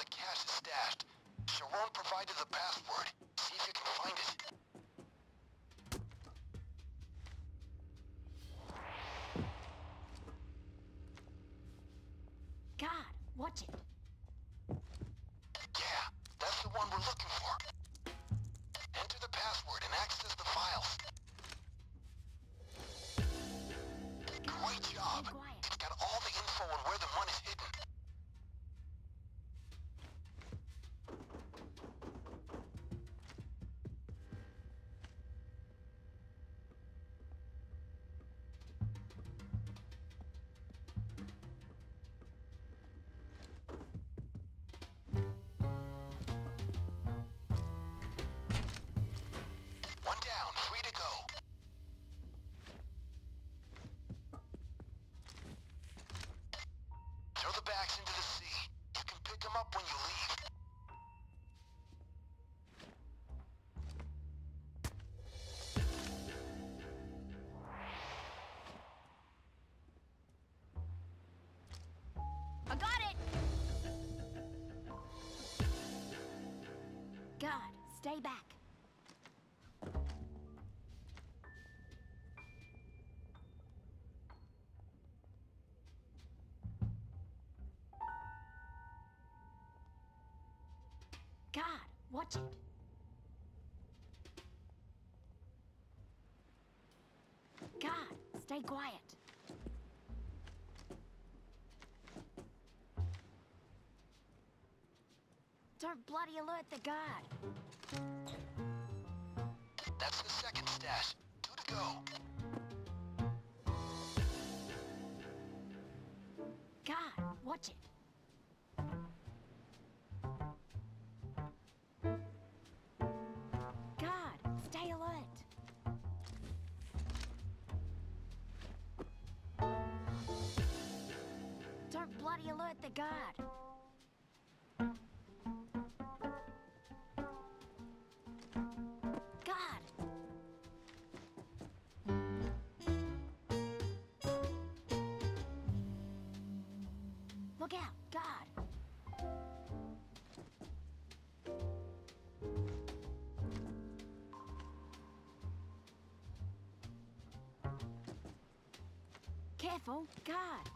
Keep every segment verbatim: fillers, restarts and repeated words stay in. the cash is stashed. Sharon provided the password. See if you can find it. God, watch it. Yeah, that's the one we're looking for. Enter the password and access the files. God, great job. It's got all the info on where the money's hidden. God, stay back. God, watch it. God, stay quiet. Don't bloody alert the guard. That's the second stash. Two to go. God, watch it. Don't bloody alert the guard. God! Look out, God! Careful, God!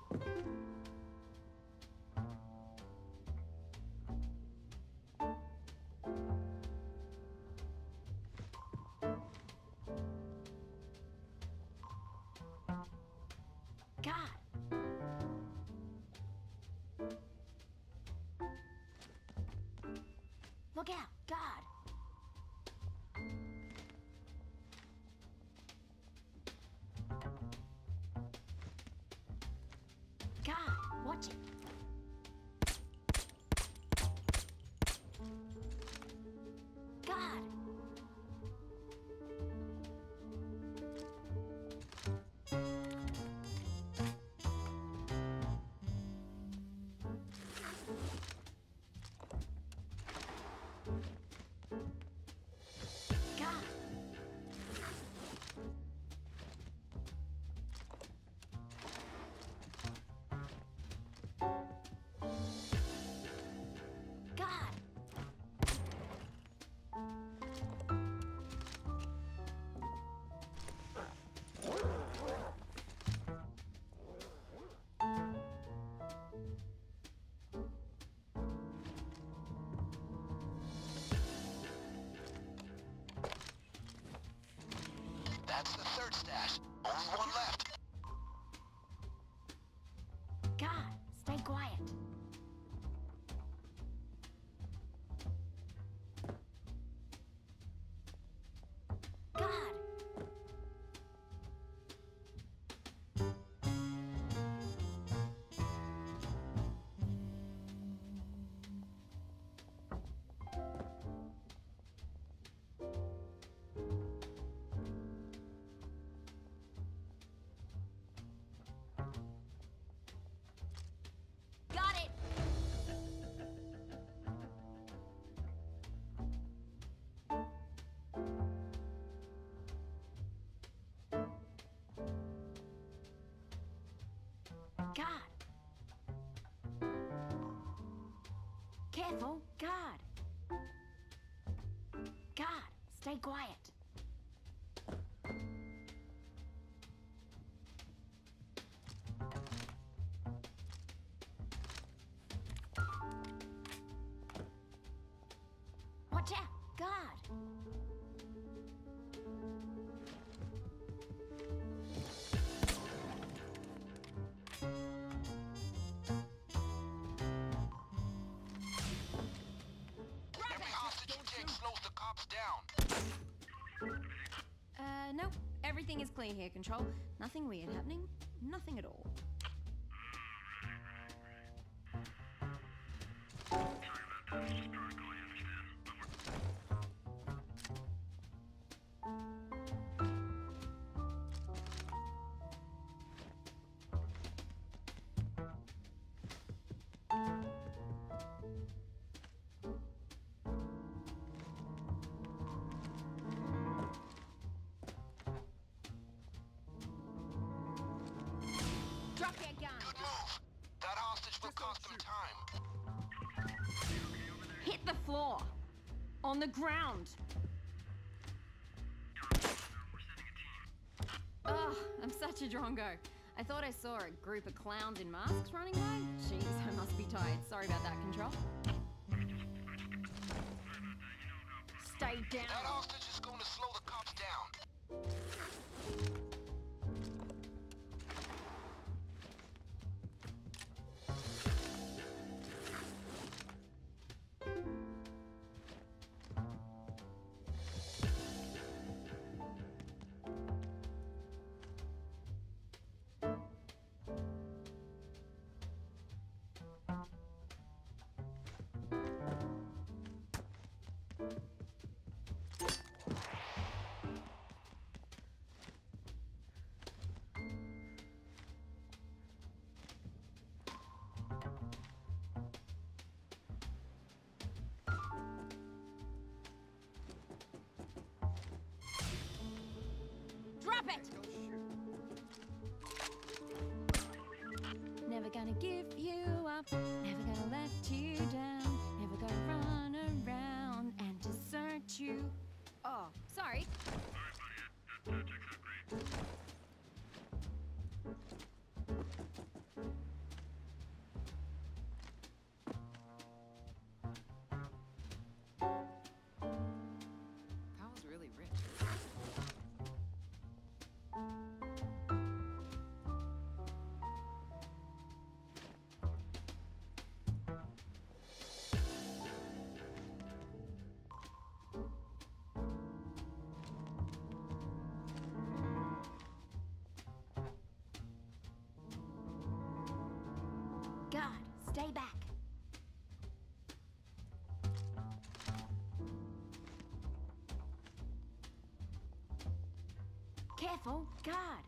God! Look out, God! God, watch it! God! That's the third stash. Only one left. God, stay quiet. God! Careful, guard. Guard, stay quiet. Watch out, guard. Uh, no. Everything is clean here, Control. Nothing weird happening. Nothing at all. Sorry about that. Hit the floor. On the ground. Oh, I'm such a drongo. I thought I saw a group of clowns in masks running by. Jeez, I must be tired. Sorry about that, Control. Stay down. That hostage is going to slow the cops down. Never gonna give you up, never gonna let you down, never gonna run around and desert you. Oh, sorry. Sorry, buddy. That checks out great. That was really rich. God, stay back. Careful, God.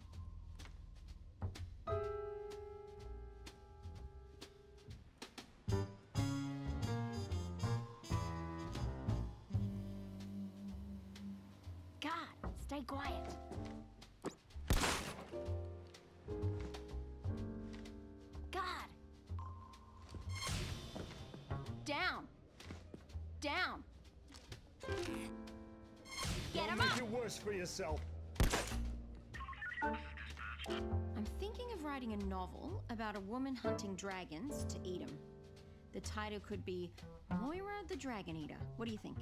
God, stay quiet. Down! Down! Get him up! Make it worse for yourself. I'm thinking of writing a novel about a woman hunting dragons to eat them. The title could be Moira the Dragon Eater. What do you think?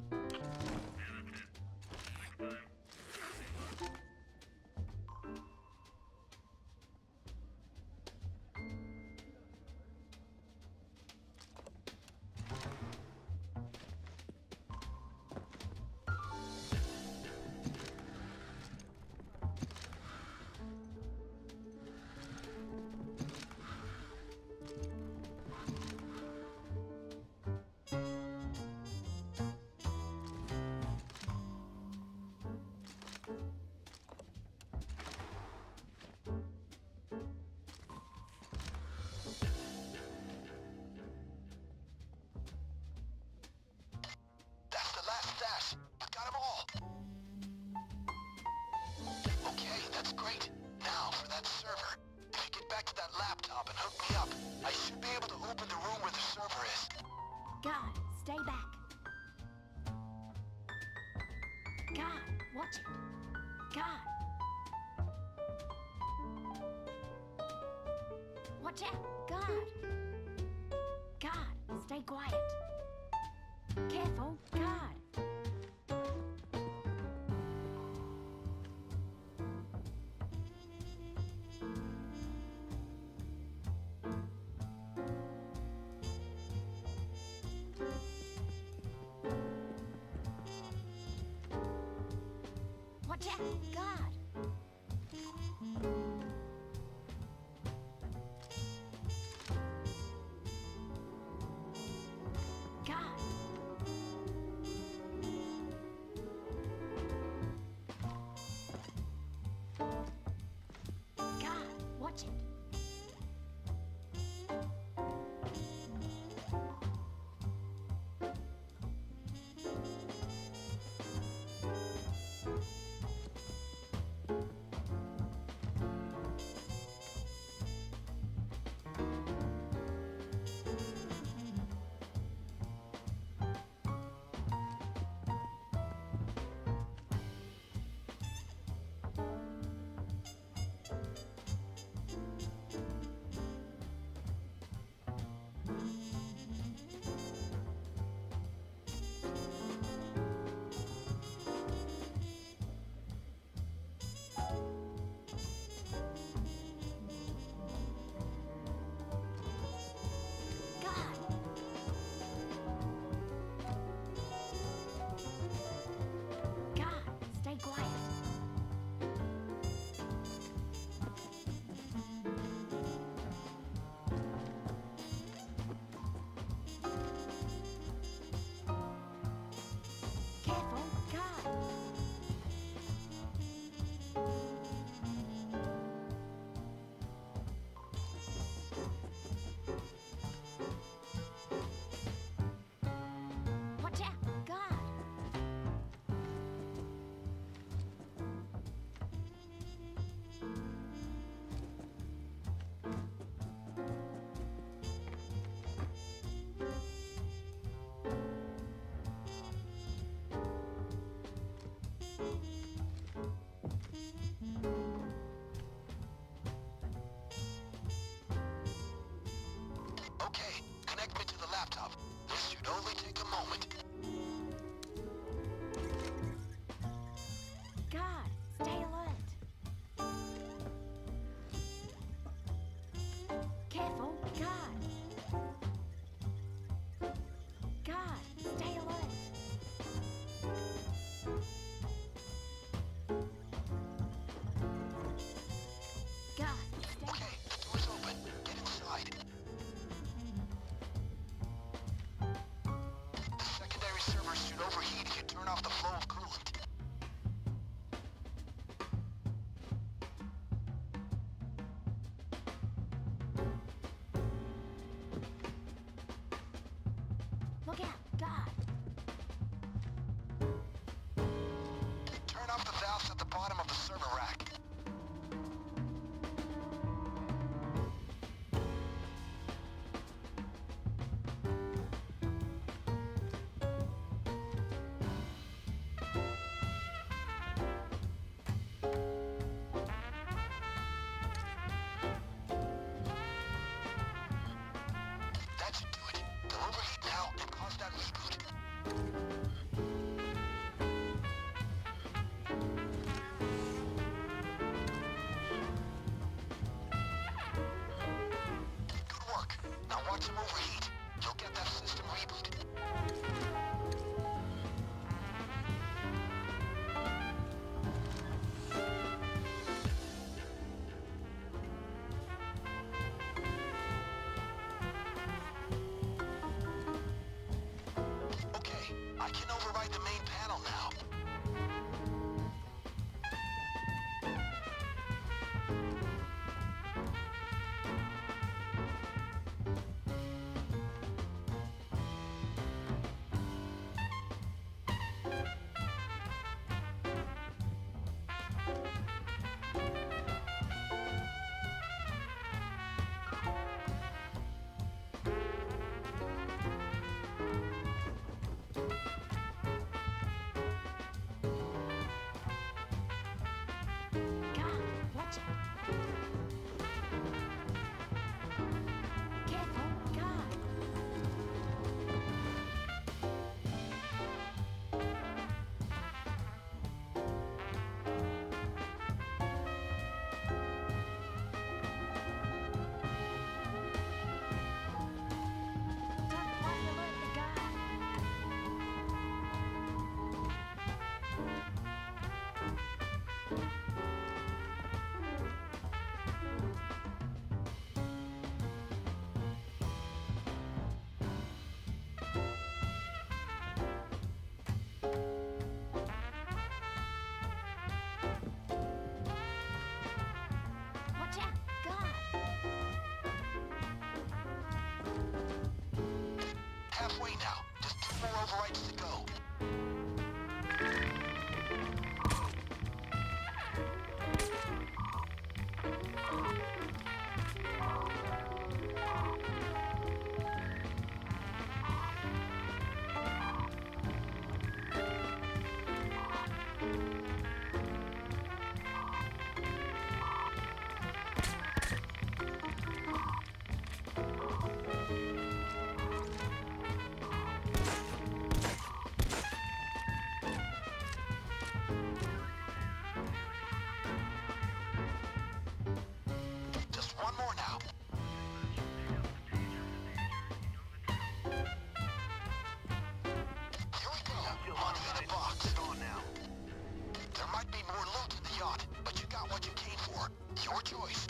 Back to that laptop and hook me up. I should be able to open the room where the server is. God, stay back. God, watch it. God. Watch out. God. God, stay quiet. Careful. God. Watch out, God. God. God, watch it. I can only four overrides to go. There might be more loot in the yacht, but you got what you came for. Your choice.